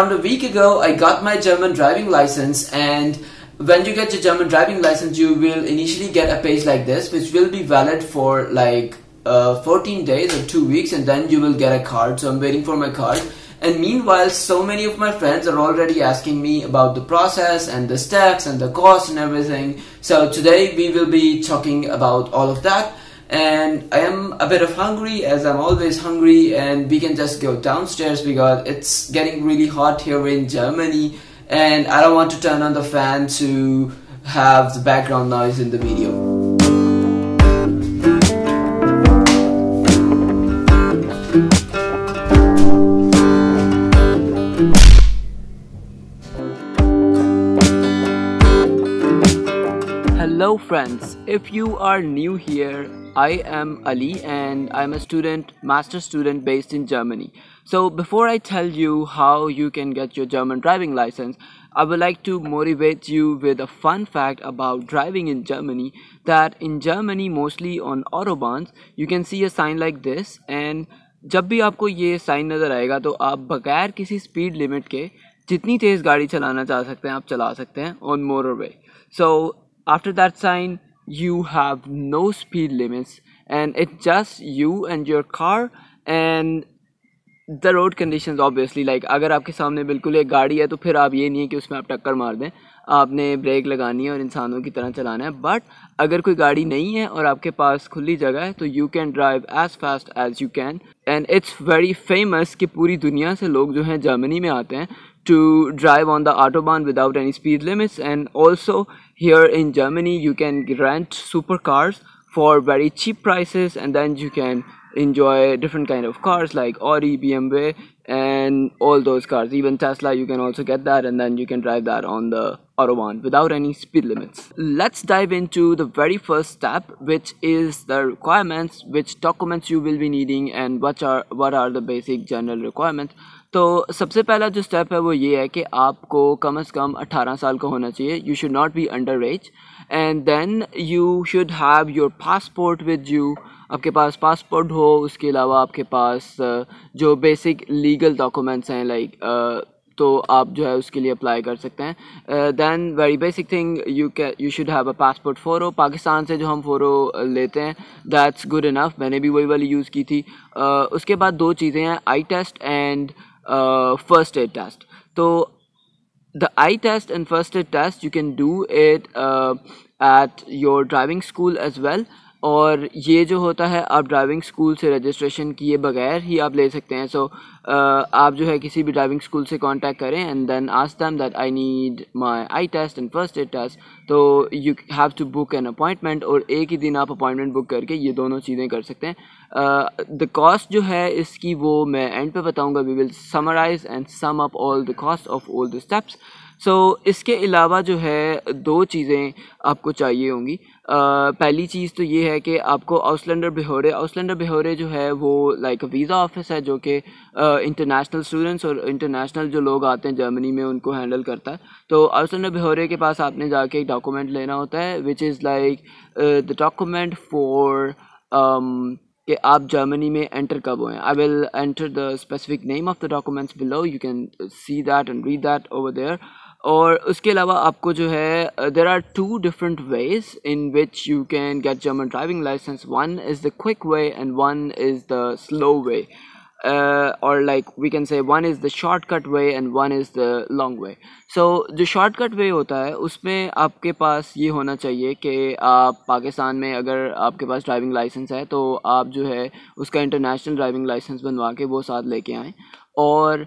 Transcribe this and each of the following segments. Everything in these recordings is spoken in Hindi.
around a week ago, I got my German driving license, and when you get your German driving license, you will initially get a page like this, which will be valid for like 14 days or 2 weeks, and then you will get a card. So I'm waiting for my card. And meanwhile, so many of my friends are already asking me about the process and the steps and the cost and everything. So today we will be talking about all of that. And I am a bit of hungry, as I'm always hungry, and we can just go downstairs because it's getting really hot here in Germany, and I don't want to turn on the fan to have the background noise in the video. Hello friends, if you are new here, I am Ali and I'm a student, master's student based in Germany. So before I tell you how you can get your German driving license, I would like to motivate you with a fun fact about driving in Germany, that in Germany, mostly on autobahns, you can see a sign like this, and जब भी आपको ये sign नजर आएगा तो आप बगैर किसी speed limit के जितनी तेज गाड़ी चलाना चाह सकते हैं आप चला सकते हैं on motorway. So after that sign, you have no speed limits, and it's just you and your car and the road conditions. Obviously, like अगर आपके सामने बिल्कुल एक गाड़ी है तो फिर आप ये नहीं है कि उसमें आप टक्कर मार दें, आपने ब्रेक लगानी है और इंसानों की तरह चलाना है. बट अगर कोई गाड़ी नहीं है और आपके पास खुली जगह है तो you can drive as fast as you can. And it's very famous कि पूरी दुनिया से लोग जो हैं जर्मनी में आते हैं to drive on the autobahn without any speed limits. And also here in Germany you can rent supercars for very cheap prices, and then you can enjoy different kind of cars like Audi, BMW and all those cars. Even Tesla, you can also get that, and then you can drive that on the autobahn without any speed limits. Let's dive into the very first step, which is the requirements, which documents you will be needing and what are the basic general requirements. तो सबसे पहला जो स्टेप है वो ये है कि आपको कम से कम 18 साल का होना चाहिए. You should not be under age. And then you should have your passport with you. आपके पास पासपोर्ट हो, उसके अलावा आपके पास जो बेसिक लीगल डॉक्यूमेंट्स हैं लाइक तो आप जो है उसके लिए अप्लाई कर सकते हैं. Then very basic thing you should have a passport photo. Pakistan से जो हम फोटो लेते हैं दैट्स गुड इनफ. मैंने भी वही वाली यूज़ की थी. उसके बाद दो चीज़ें हैं, eye test and first aid test. So the eye test and first aid test you can do it at your driving school as well. और ये जो होता है आप ड्राइविंग स्कूल से रजिस्ट्रेशन किए बगैर ही आप ले सकते हैं. सो आप जो है किसी भी ड्राइविंग स्कूल से कांटेक्ट करें and then ask them that I need my eye test and first aid test. तो you have to book an appointment, और एक ही दिन आप अपॉइंटमेंट बुक करके ये दोनों चीज़ें कर सकते हैं. द कॉस्ट जो है इसकी वो मैं एंड पे बताऊँगा. We will summarise and sum up all the cost of all the steps. So इसके अलावा जो है दो चीज़ें आपको चाहिए होंगी. पहली चीज़ तो ये है कि आपको ऑसलैंडर बिहोरे. ऑसलैंडर बिहोरे जो है वो लाइक वीज़ा ऑफिस है जो कि इंटरनेशनल स्टूडेंट्स और इंटरनेशनल जो लोग आते हैं जर्मनी में उनको हैंडल करता है. तो ऑसलैंडर बिहोरे के पास आपने जाके एक डॉक्यूमेंट लेना होता है which is like the document for कि आप जर्मनी में एंटर कब हुए हैं. I will enter the specific name of the documents below. You can see that and read that over there. और उसके अलावा आपको जो है there are two different ways in which you can get German driving licence. One is the quick way and one is the slow way. Or like we can say one is the shortcut way and one is the long way. So जो shortcut way होता है उसमें आपके पास ये होना चाहिए कि आप पाकिस्तान में अगर आपके पास ड्राइविंग लाइसेंस है तो आप जो है उसका इंटरनेशनल ड्राइविंग लाइसेंस बनवा के वो साथ लेके आएँ. और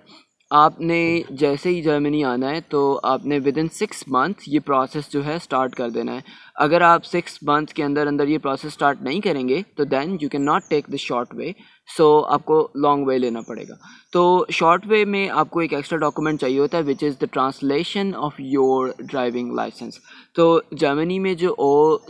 आपने जैसे ही जर्मनी आना है तो आपने विद इन 6 months ये प्रोसेस जो है स्टार्ट कर देना है. अगर आप 6 months के अंदर अंदर ये प्रोसेस स्टार्ट नहीं करेंगे तो then you can not take the short way. So आपको लॉन्ग वे लेना पड़ेगा. तो शॉर्ट वे में आपको एक एक्स्ट्रा डॉक्यूमेंट चाहिए होता है which is the translation of your driving licence. तो जर्मनी में जो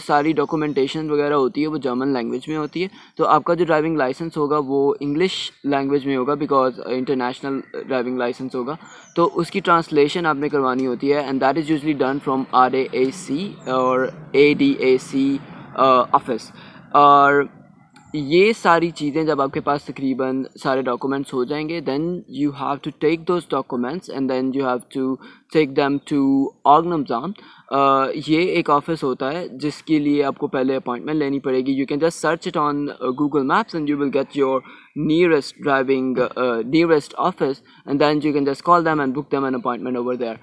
सारी डॉक्यूमेंटेशन वगैरह होती है वो जर्मन लैंग्वेज में होती है. तो आपका जो ड्राइविंग लाइसेंस होगा वो इंग्लिश लैंग्वेज में होगा बिकॉज इंटरनेशनल ड्राइविंग लाइसेंस होगा. तो उसकी ट्रांसलेशन आपने करवानी होती है and that is usually done from RAAC और ADAC ऑफिस. और ये सारी चीज़ें जब आपके पास तकरीबन सारे डॉक्यूमेंट्स हो जाएंगे then you have to take those documents and then you have to take them to ऑर्गनम्जाम। ये एक ऑफिस होता है जिसके लिए आपको पहले अपॉइंटमेंट लेनी पड़ेगी। You can just search it on Google Maps and you will get your nearest driving nearest office, and then you can just call them and book them an appointment over there.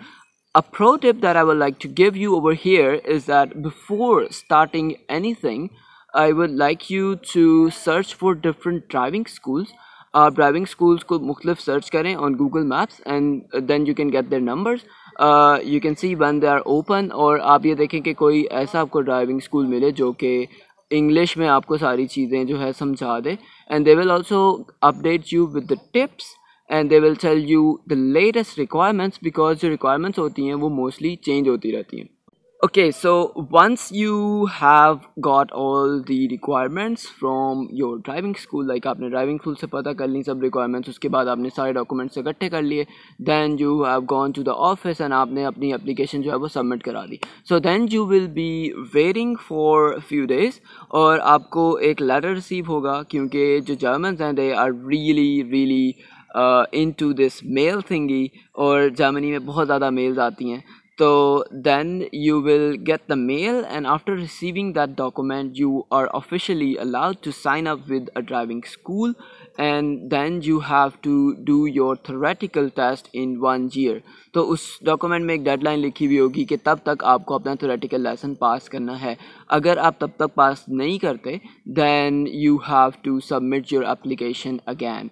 A pro tip that I would like to give you over here is that before starting anything, I would like you to search for different driving schools. Driving schools ko mukhlif search kare on Google Maps, and then you can get their numbers. You can see when they are open, or आप ये देखें कि कोई ऐसा आपको driving school मिले जो कि इंग्लिश में आपको सारी चीज़ें जो है समझा दे, and they will also update you with the tips and they will tell you the latest requirements, because जो रिक्वायरमेंट्स होती हैं वो मोस्टली चेंज होती रहती हैं। Okay, so once you have got all the requirements from your driving school, like आपने ड्राइविंग स्कूल से पता कर ली सब रिक्वायरमेंट्स, उसके बाद आपने सारे डॉक्यूमेंट्स इकट्ठे कर लिए, then you have gone to the office and आपने अपनी एप्लीकेशन जो है वो सबमिट करा दी। So then you will be waiting for few days और आपको एक लेटर रिसीव होगा, क्योंकि जो जर्मन्स हैं they are really into this mail thingy, और जर्मनी में बहुत ज़्यादा मेल्स आती हैं। So then you will get the mail, and after receiving that document you are officially allowed to sign up with a driving school, and then you have to do your theoretical test in 1 year. तो उस document में एक deadline लिखी हुई होगी कि तब तक आपको अपना theoretical lesson pass करना है। अगर आप तब तक pass नहीं करते then you have to submit your application again,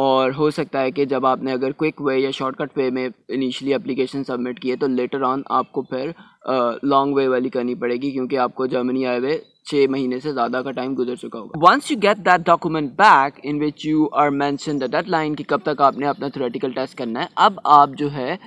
और हो सकता है कि जब आपने अगर क्विक वे या शॉर्टकट वे में इनिशियली एप्लीकेशन सबमिट किए तो लेटर ऑन आपको फिर लॉन्ग वे वाली करनी पड़ेगी, क्योंकि आपको जर्मनी आए हुए 6 महीने से ज़्यादा का टाइम गुजर चुका होगा। Once you get that document back in which you are mention the deadline कि कब तक आपने अपना थ्योरेटिकल टेस्ट करना है, अब आप जो है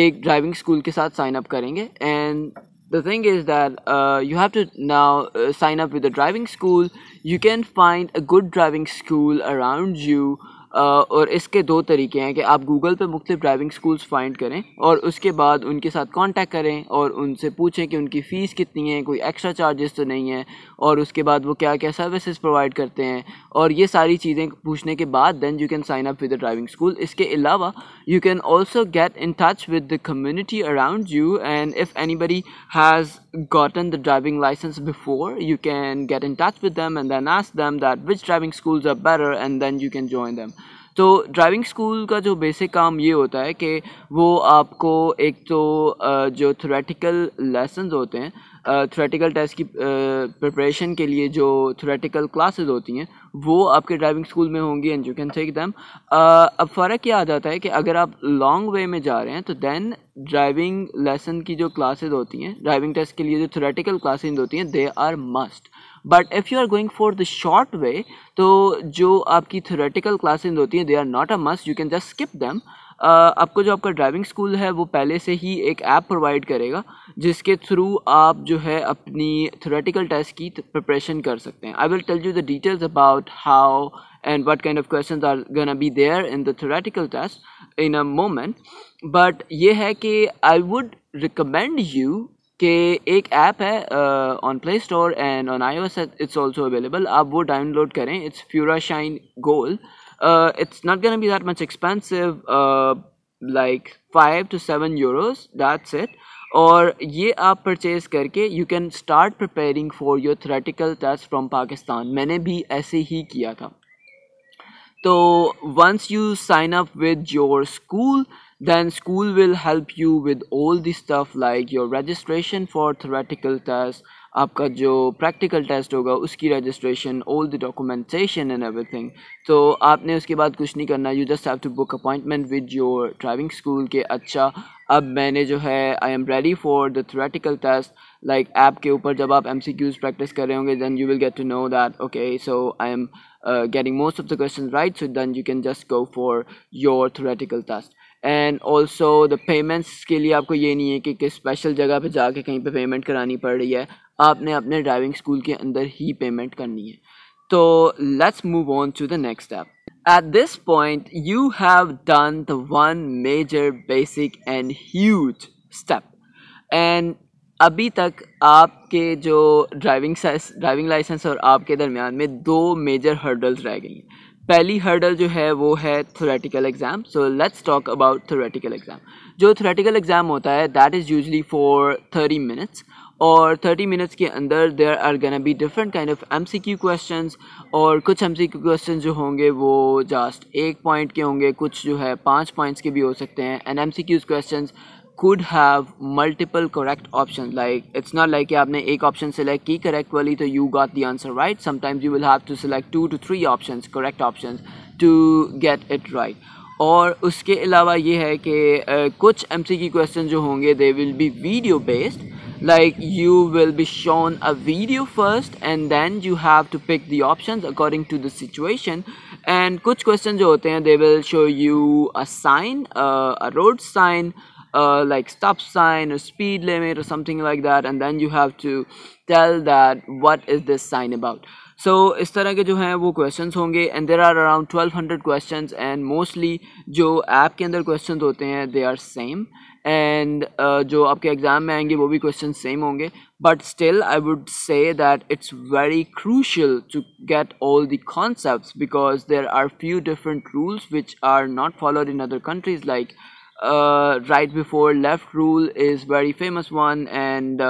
एक ड्राइविंग स्कूल के साथ साइन अप करेंगे। And the thing is that you have to now sign up with a driving school. You can find a good driving school around you. और इसके 2 तरीके हैं कि आप गूगल पे मुख्तलिफ ड्राइविंग स्कूल्स फाइंड करें और उसके बाद उनके साथ कांटेक्ट करें और उनसे पूछें कि उनकी फ़ीस कितनी है, कोई एक्स्ट्रा चार्जेस तो नहीं है, और उसके बाद वो क्या क्या सर्विसेज प्रोवाइड करते हैं, और ये सारी चीज़ें पूछने के बाद then you can sign up with a driving school. इसके अलावा you can also get in touch with the community around you, and if anybody has gotten the driving license before, you can get in touch with them and then ask them that which driving schools are better, and then you can join them. तो ड्राइविंग स्कूल का जो बेसिक काम ये होता है कि वो आपको एक तो जो थ्योरेटिकल लेसन्स होते हैं, थ्योरेटिकल टेस्ट की प्रिपरेशन के लिए जो थ्योरेटिकल क्लासेस होती हैं वो आपके ड्राइविंग स्कूल में होंगी, and you can take them. अब फ़र्क क्या आ जाता है कि अगर आप लॉन्ग वे में जा रहे हैं तो दैन ड्राइविंग लेसन की जो क्लासेज होती हैं, ड्राइविंग टेस्ट के लिए जो थ्योरेटिकल क्लासेज होती हैं, they are must. But if you are going for the short way, तो जो आपकी थ्योरेटिकल क्लासेज होती हैं they are not a must, you can just skip them. आपको जो आपका ड्राइविंग स्कूल है वो पहले से ही एक ऐप प्रोवाइड करेगा जिसके थ्रू आप जो है अपनी थ्योरेटिकल टेस्ट की प्रिपरेशन कर सकते हैं। I will tell you the details about how and what kind of questions are gonna be there in the theoretical test in a moment, but ये है कि I would recommend you कि एक ऐप है on Play Store and on iOS it's also available, आप वो डाउनलोड करें। इट्स फ्यूरा शाइन गोल, it's not gonna be that much expensive, like 5 to 7 euros, that's it। और ये आप परचेज़ करके you can start preparing for your theoretical test from Pakistan. मैंने भी ऐसे ही किया था। So once you sign up with your school, then school will help you with all the stuff like your registration for theoretical test, आपका जो प्रैक्टिकल टेस्ट होगा उसकी registration, all the documentation and everything. तो आपने उसके बाद कुछ नहीं करना, you just have to book appointment with your driving school के अच्छा अब मैंने जो है I am ready for the theoretical test. Like app के ऊपर जब आप MCQs प्रैक्टिस कर रहे होंगे then you will get to know that okay so I am getting most of the questions right, so then you can just go for your theoretical test. And also the payments के लिए आपको ये नहीं है कि किस स्पेशल जगह पे जाके कहीं पे पेमेंट करानी पड़ रही है, आपने अपने ड्राइविंग स्कूल के अंदर ही पेमेंट करनी है। तो let's move on to the next step. At this point you have done the one major, basic and huge step, and अभी तक आपके जो ड्राइविंग लाइसेंस और आपके दरमियान में दो मेजर हर्डल्स रह गई हैं। पहली हर्डल जो है वो है theoretical exam. So let's talk about theoretical exam. जो थ्योरेटिकल एग्ज़ाम होता है that is usually for 30 minutes, और 30 मिनट्स के अंदर there are gonna be different kind of MCQ questions, और कुछ एमसीक्यू क्वेश्चंस जो होंगे वो जस्ट 1 पॉइंट के होंगे, कुछ जो है 5 पॉइंट्स के भी हो सकते हैं। And MCQs questions could have multiple correct options, like it's not like आपने एक option select की correct वाली तो you got the answer right. Sometimes you will have to select 2 to 3 options, correct options, to get it right. और उसके अलावा ये है कि कुछ MCQ question जो होंगे they will be video based, like you will be shown a video first and then you have to pick the options according to the situation. And कुछ question जो होते हैं they will show you a sign, a road sign, like stop sign or speed limit or something like that, and then you have to tell that what is this sign about. So इस तरह के जो हैं वो questions होंगे, and there are around 1200 questions, and mostly जो app के अंदर questions होते हैं they are same, and जो आपके एग्ज़ाम में आएंगे वो भी questions same होंगे. But still I would say that it's very crucial to get all the concepts, because there are few different rules which are not followed in other countries, like right before left rule is very famous one, and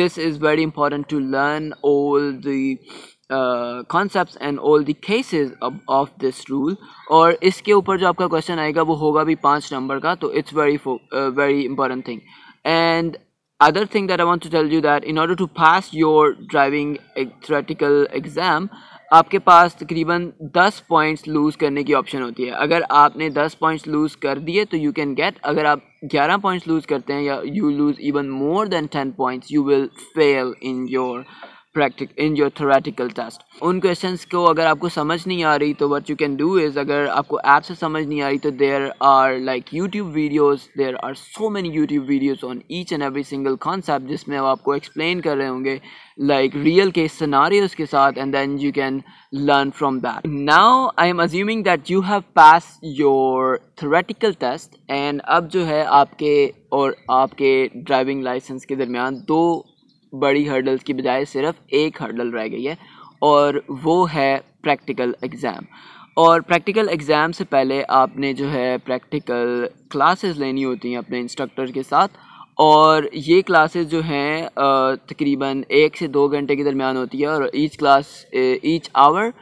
this is very important to learn all the concepts and all the cases of this rule. और इसके ऊपर जो आपका question आएगा वो होगा भी 5 नंबर का, तो it's very important thing. And other thing that I want to tell you that in order to pass your driving theoretical exam, आपके पास तकरीबन 10 पॉइंट्स लूज़ करने की ऑप्शन होती है। अगर आपने 10 पॉइंट्स लूज़ कर दिए तो यू कैन गेट, अगर आप 11 पॉइंट्स लूज़ करते हैं या you lose even more than 10 points, you will fail in your theoretical test. उन क्वेश्चंस को अगर आपको समझ नहीं आ रही तो what you can do is, अगर आपको ऐप से समझ नहीं आ रही तो there are like YouTube videos, there are so many YouTube videos on each and every single concept, जिसमें वो आपको एक्सप्लेन कर रहे होंगे लाइक रियल केस सिनारियोज के साथ, and then you can learn from that. Now I am assuming that you have pass your theoretical test, and अब जो है आपके और आपके ड्राइविंग लाइसेंस के दरमियान दो बड़ी हर्डल्स की बजाय सिर्फ एक हर्डल रह गई है, और वो है प्रैक्टिकल एग्ज़ाम। और प्रैक्टिकल एग्ज़ाम से पहले आपने जो है प्रैक्टिकल क्लासेस लेनी होती हैं अपने इंस्ट्रक्टर के साथ, और ये क्लासेस जो हैं तकरीबन 1 से 2 घंटे के दरमियान होती है, और each hour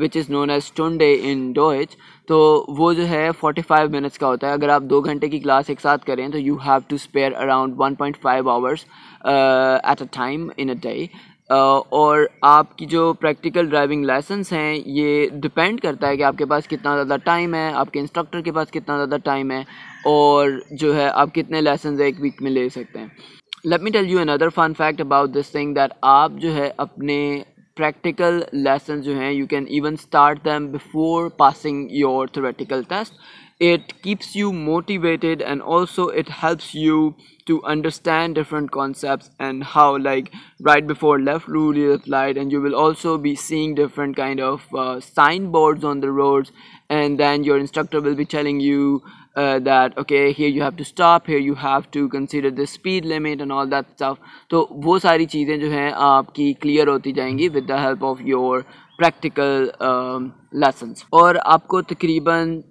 which is known as स्टुंडे इन डॉयच, तो वो जो है 45 मिनट्स का होता है। अगर आप 2 घंटे की क्लास एक साथ करें तो you have to spare around 1.5 hours at a time in a day. और आपकी जो प्रैक्टिकल ड्राइविंग लाइसेंस हैं ये डिपेंड करता है कि आपके पास कितना ज़्यादा टाइम है, आपके इंस्ट्रक्टर के पास कितना ज़्यादा टाइम है, और जो है आप कितने लेसन्स एक वीक में ले सकते हैं। Let me tell you another fun fact about this thing that आप जो है अपने प्रैक्टिकल लेसन जो हैं you can even start them before passing your theoretical test. It keeps you motivated and also it helps you to understand different concepts and how, like, right before left rule is applied, and you will also be seeing different kind of signboards on the roads, and then your instructor will be telling you that okay, here you have to stop, here you have to consider the speed limit and all that stuff. तो वो सारी चीज़ें जो हैं आपकी clear होती जाएंगी with the help of your practical lessons। और आपको तकरीबन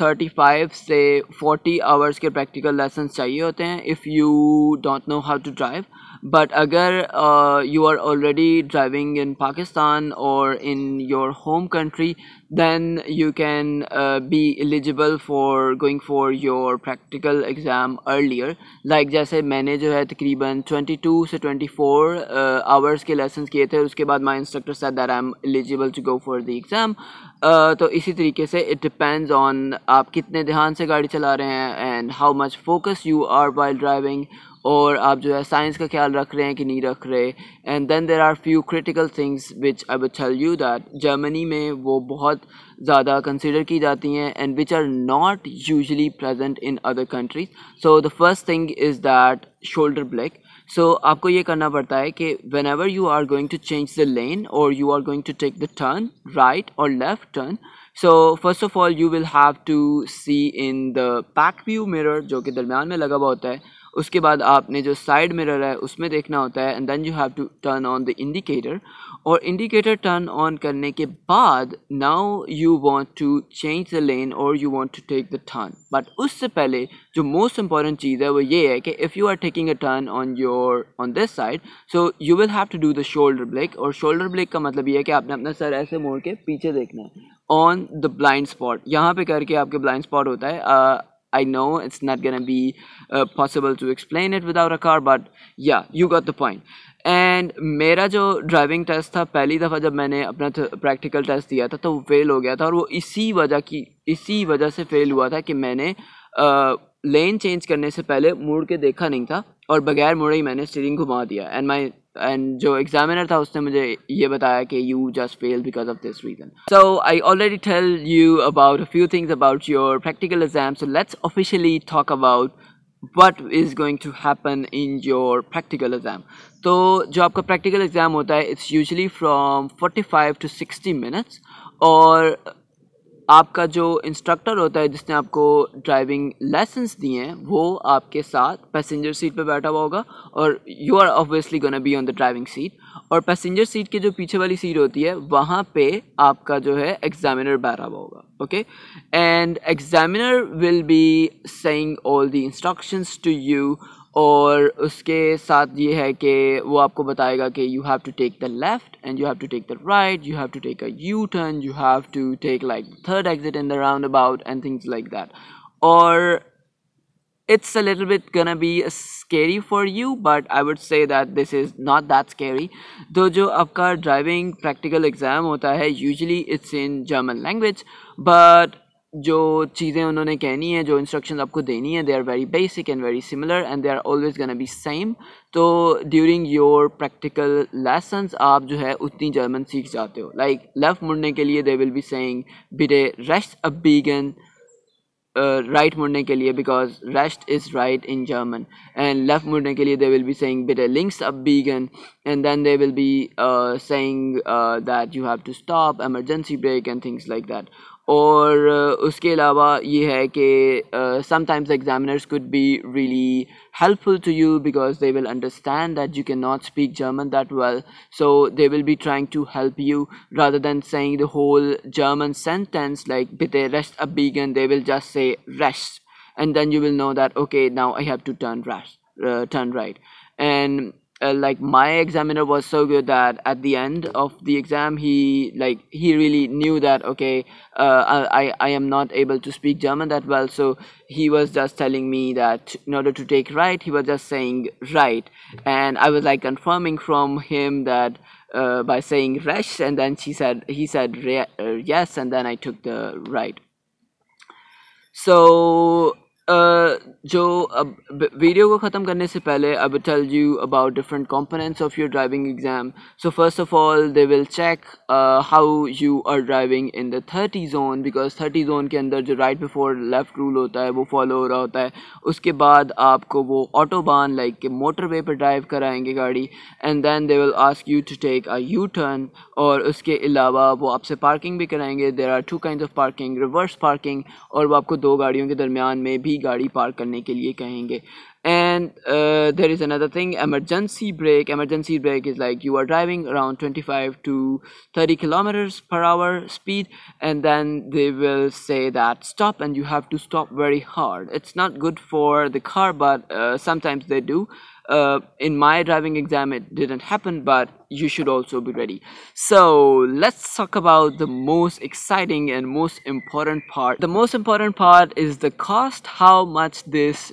35 से 40 आवर्स के प्रैक्टिकल लेसन्स चाहिए होते हैं if you don't know how to drive. But अगर you are already driving in Pakistan और in your home country, then you can be eligible for going for your practical exam earlier. Like जैसे मैंने जो है तकरीबन 22 से 24 आवर्स के लेसन्स किए थे, उसके बाद my instructor said that I am eligible to go for the exam. तो इसी तरीके से इट डिपेंड्स ऑन आप कितने ध्यान से गाड़ी चला रहे हैं and how much focus you are while driving, और आप जो है साइंस का ख्याल रख रहे हैं कि नहीं रख रहे। And then there are few critical things which I will tell you that Germany में वो बहुत ज़्यादा कंसिडर की जाती हैं and which are not usually present in other countries. So the first thing is that shoulder break. सो आपको ये करना पड़ता है कि whenever you are going to change the lane और you are going to take the turn, right और left turn, So first of all you will have to see in the back view mirror जो कि दरम्यान में लगा हुआ होता है, उसके बाद आपने जो side mirror है उसमें देखना होता है, and then you have to turn on the indicator. और indicator turn on करने के बाद now you want to change the lane or you want to take the turn. But उससे पहले जो most important चीज़ है वो ये है कि if you are taking a turn on your on this side, so you will have to do the shoulder blink. और shoulder blink का मतलब ये है कि आपने अपना सर ऐसे मोड़ के पीछे देखना है on the blind spot. यहाँ पे करके आपके blind spot होता है. I know it's not gonna be possible to explain it without a car, but yeah, you got the point. And मेरा जो ड्राइविंग टेस्ट था पहली दफ़ा जब मैंने अपना प्रैक्टिकल टेस्ट दिया था तो वो फेल हो गया था, और वो इसी वजह से फेल हुआ था कि मैंने लेन चेंज करने से पहले मुड़ के देखा नहीं था और बगैर मुड़े ही मैंने स्टीयरिंग घुमा दिया. And जो एग्जामिनर था उसने मुझे ये बताया कि you just failed because of this reason. So I already tell you about a few things about your practical exam. So let's officially talk about what is going to happen in your practical exam. तो जो आपका practical exam होता है it's usually from 45 to 60 minutes. और आपका जो इंस्ट्रक्टर होता है जिसने आपको ड्राइविंग लेसन्स दिए हैं वो आपके साथ पैसेंजर सीट पे बैठा हुआ होगा, और you are obviously gonna be on the driving seat. और पैसेंजर सीट के जो पीछे वाली सीट होती है वहाँ पे आपका जो है एग्जामिनर बैठा हुआ होगा. Okay, and examiner will B saying all the instructions to you. और उसके साथ ये है कि वो आपको बताएगा कि you have to take the left and you have to take the right, you have to take a U turn, you have to take like third exit in the roundabout and things like that. और it's a little bit gonna be scary for you, but I would say that this is not that scary. तो जो आपका driving practical exam होता है usually it's in German language, but जो चीज़ें उन्होंने कहनी है, जो इंस्ट्रक्शन आपको देनी है, they are very basic and very similar and they are always gonna be same. तो ड्यूरिंग योर प्रैक्टिकल लेसन्स आप जो है उतनी जर्मन सीख जाते हो. लाइक लेफ़्ट मुड़ने के लिए दे विल बी सेइंग बिटे रेस्ट अब बीगन, राइट मुड़ने के लिए बिकॉज रेस्ट is right in German, and left मुड़ने के लिए दे विल बी सेइंग बिटे लिंक्स अब बीगन, and then they will be saying that you have to stop, emergency brake and things like that. और उसके अलावा ये है कि sometimes examiners could be really helpful to you because they will understand that you cannot speak German that well, so they will be trying to help you rather than saying the whole German sentence like bitte rechts abbiegen. They will just say rechts, and then you will know that okay, now I have to turn right. And like my examiner was so good that at the end of the exam he really knew that okay, I am not able to speak German that well, so he was just telling me that in order to take right he was just saying right, and I was like confirming from him that by saying rechts, and then he said yes, and then I took the right. So जो अब वीडियो को ख़त्म करने से पहले I will tell you about different components of your driving exam. So first of all they will check how you are driving in the 30 zone, because 30 zone के अंदर जो right before left rule होता है वो follow हो रहा होता है. उसके बाद आपको वो autobahn like motorway पर drive कराएंगे गाड़ी, and then they will ask you to take a U-turn. और उसके अलावा वो आपसे parking भी कराएंगे. There are two kinds of parking, reverse parking, और वो आपको दो गाड़ियों के दरमियान में भी गाड़ी पार्क करने के लिए कहेंगे. And there is another thing, emergency brake. Emergency brake is like you are driving around 25 to 30 kilometers per hour speed, and then they will say that stop, and you have to stop very hard. It's not good for the car, but sometimes they do. In my driving exam it didn't happen, but you should also be ready. So let's talk about the most exciting and most important part. The most important part is the cost, how much this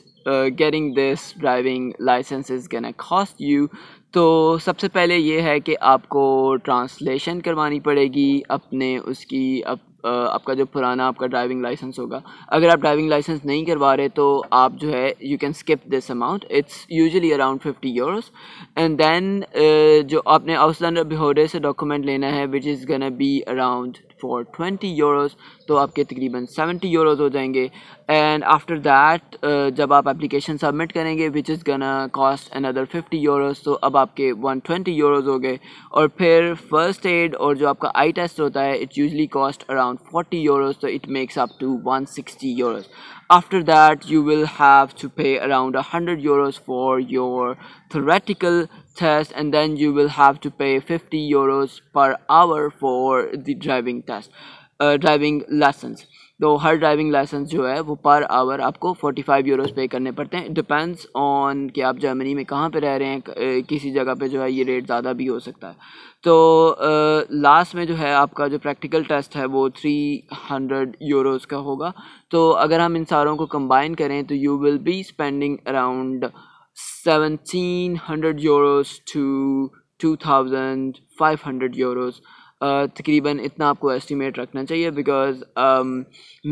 getting this driving license is gonna cost you. तो सबसे पहले ये है कि आपको ट्रांसलेशन करवानी पड़ेगी अपने उसकी आपका जो पुराना आपका ड्राइविंग लाइसेंस होगा. अगर आप ड्राइविंग लाइसेंस नहीं करवा रहे तो आप जो है you can skip this amount. It's usually around 50 euros. And then जो आपने ऑसलैंडर बिहोर्डे से डॉक्यूमेंट लेना है which is gonna be around for 20 euros, तो आपके तकरीबन 70 euros हो जाएंगे. एंड आफ्टर दैट जब आप एप्लीकेशन सबमिट करेंगे which is gonna cost another 50 euros, तो अब आपके 120 euros हो गए. और फिर फर्स्ट एड और जो आपका आई टेस्ट होता है it's usually cost around 40 euros, तो it makes up to 160 euros. After that you will have to pay around 100 euros for your theoretical test, and then you will have to pay 50 euros per hour for the driving test, driving lessons. तो हर ड्राइविंग लाइसेंस जो है वो पर आवर आपको 45 यूरोस पे करने पड़ते हैं. डिपेंड्स ऑन कि आप जर्मनी में कहाँ पे रह रहे हैं, किसी जगह पे जो है ये रेट ज़्यादा भी हो सकता है. तो लास्ट में जो है आपका जो प्रैक्टिकल टेस्ट है वो 300 यूरोस का होगा. तो अगर हम इन सारों को कंबाइन करें तो you will be spending around 1700 euros to 2500 euros तकरीबन इतना आपको एस्टिमेट रखना चाहिए. बिकॉज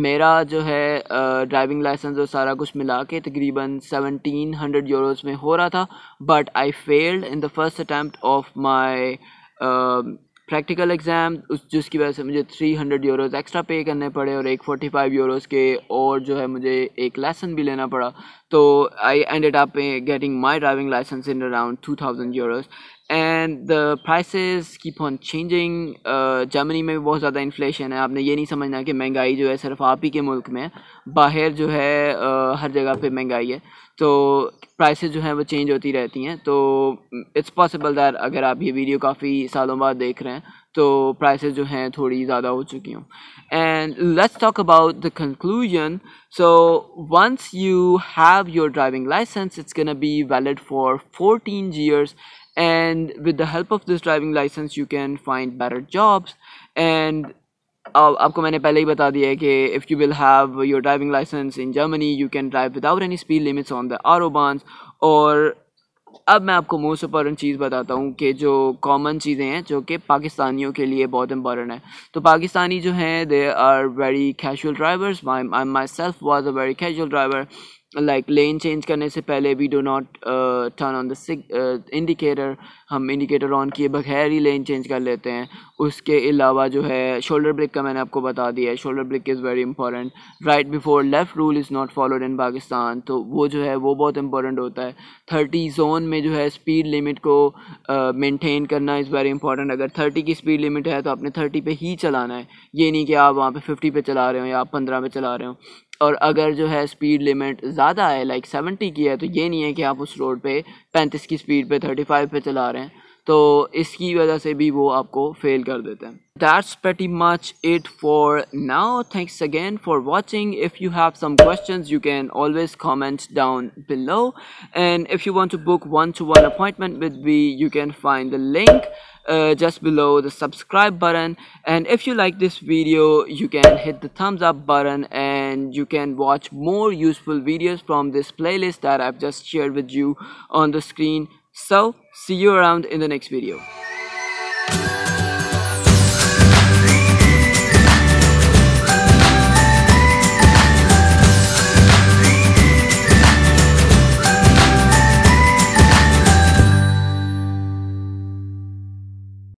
मेरा जो है ड्राइविंग लाइसेंस और सारा कुछ मिला के तकरीबन 1700 यूरोस में हो रहा था, but I failed in the first attempt of my practical exam, जिसकी वजह से मुझे 300 यूरोस एक्स्ट्रा पे करने पड़े और एक 45 यूरोस के और जो है मुझे एक लेसन भी लेना पड़ा. तो I ended up getting my driving licence in around 2000 euros. And the prices keep on changing. Germany में भी बहुत ज़्यादा इन्फ्लेशन है. आपने ये नहीं समझना कि महंगाई जो है सिर्फ आप ही के मुल्क में, बाहर जो है हर जगह पे महंगाई है. तो प्राइसेस जो हैं वो चेंज होती रहती हैं. तो इट्स पॉसिबल दैट अगर आप ये वीडियो काफ़ी सालों बाद देख रहे हैं तो प्राइसेस जो हैं थोड़ी ज़्यादा हो चुकी हूँ. And let's talk about the conclusion. So once you have your driving licence it's gonna be valid for 14 years. And with the help of this driving license you can find better jobs. And आपको मैंने पहले ही बता दिया है कि if you will have your driving license in Germany you can drive without any speed limits on the autobahns. और अब मैं आपको मोस्ट इम्पोर्टेंट चीज़ बताता हूँ कि जो कॉमन चीज़ें हैं जो कि पाकिस्तानियों के लिए बहुत इम्पोर्टेंट है. तो पाकिस्तानी जो हैं they are very casual drivers. Myself was a very casual driver. Like lane change करने से पहले we do not turn on the indicator. हम इंडिकेटर ऑन किए बगैर ही लेन चेंज कर लेते हैं. उसके अलावा जो है शोल्डर ब्रेक का मैंने आपको बता दिया है. Shoulder break is very important. Right before left rule is not followed in Pakistan. तो वो जो है वो बहुत इंपॉर्टेंट होता है. 30 जोन में जो है स्पीड लिमिट को मेंटेन करना इज़ वेरी इंपॉर्टेंट. अगर 30 की स्पीड लिमिट है तो आपने 30 पे ही चलाना है. ये नहीं कि आप वहाँ पे 50 पे चला रहे हो या आप 15 पे चला रहे हो. और अगर जो है स्पीड लिमिट ज़्यादा है, लाइक 70 की है, तो ये नहीं है कि आप उस रोड पे 35 की स्पीड पे 35 पे चला रहे हैं. तो इसकी वजह से भी वो आपको फेल कर देते हैं. That's pretty much it for now. Thanks again for watching. If you have some questions you can always comment down below. And if you want to book one-to-one appointment with me you can find the link just below the subscribe button. And if you like this video you can hit the thumbs up button, and you can watch more useful videos from this playlist that I've just shared with you on the screen. So see you around in the next video.